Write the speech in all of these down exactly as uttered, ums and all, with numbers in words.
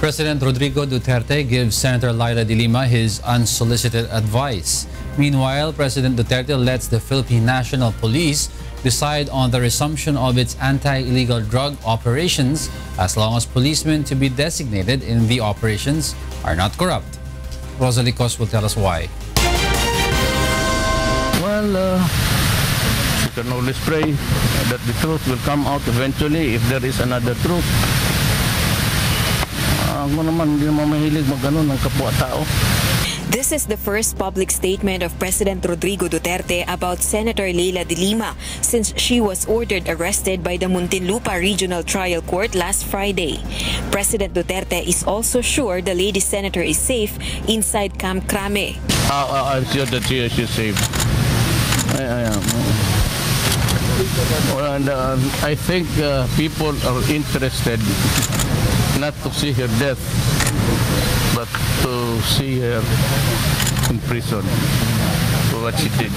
President Rodrigo Duterte gives Senator Leila de Lima his unsolicited advice. Meanwhile, President Duterte lets the Philippine National Police decide on the resumption of its anti-illegal drug operations as long as policemen to be designated in the operations are not corrupt. Rosalie Coz will tell us why. Well, uh, we can only pray that the truth will come out eventually if there is another truth. Ako naman, hindi naman mahilig mag-ano ng kapwa-tao. This is the first public statement of President Rodrigo Duterte about Senator Leila de Lima since she was ordered arrested by the Muntinlupa Regional Trial Court last Friday. President Duterte is also sure the lady senator is safe inside Camp Crame. Uh, uh, I'm sure that she is safe. I, I am. And uh, I think uh, people are interested not to see her death, but to see her in prison for what she did.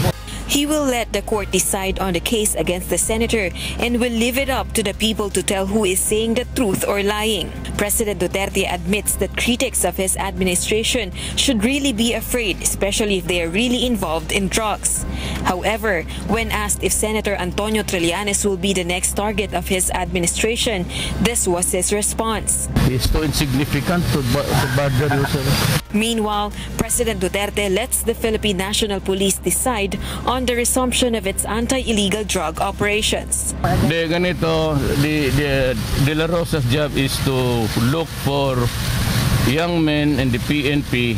He will let the court decide on the case against the senator and will leave it up to the people to tell who is saying the truth or lying. President Duterte admits that critics of his administration should really be afraid, especially if they are really involved in drugs. However, when asked if Senator Antonio Trillanes will be the next target of his administration, this was his response. It's so insignificant to, to bother yourself. Meanwhile, President Duterte lets the Philippine National Police decide on the resumption of its anti-illegal drug operations. The ganito, the, the De La Rosa's job is to look for young men in the P N P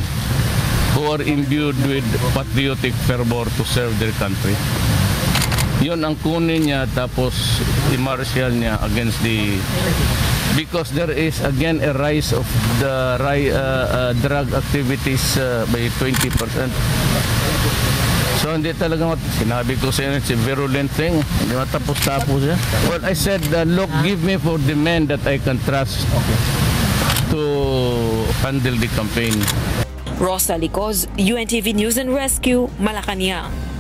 who are imbued with patriotic fervor to serve their country. Yun ang kunin niya, tapos i-marshal niya against the... Because there is again a rise of the uh, uh, drug activities uh, by twenty percent. So hindi talaga, sinabi ko sa inyo, it's a virulent thing. Hindi matapos-tapos yan. Well, I said, uh, look, give me for the men that I can trust to handle the campaign. Rosalie Coz, U N T V News and Rescue, Malacañang.